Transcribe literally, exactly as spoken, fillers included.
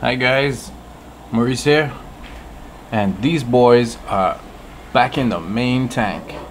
Hi guys, Maurice here, and these boys are back in the main tank.